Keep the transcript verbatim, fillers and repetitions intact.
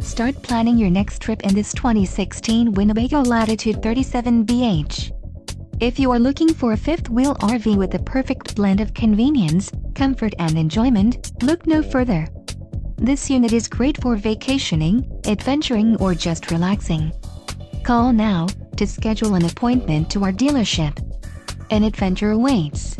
Start planning your next trip in this twenty sixteen Winnebago Latitude thirty-seven B H. If you are looking for a fifth-wheel R V with the perfect blend of convenience, comfort and enjoyment, look no further. This unit is great for vacationing, adventuring or just relaxing. Call now to schedule an appointment to our dealership. An adventure awaits.